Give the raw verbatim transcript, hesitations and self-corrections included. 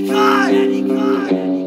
Daddy God. Daddy God.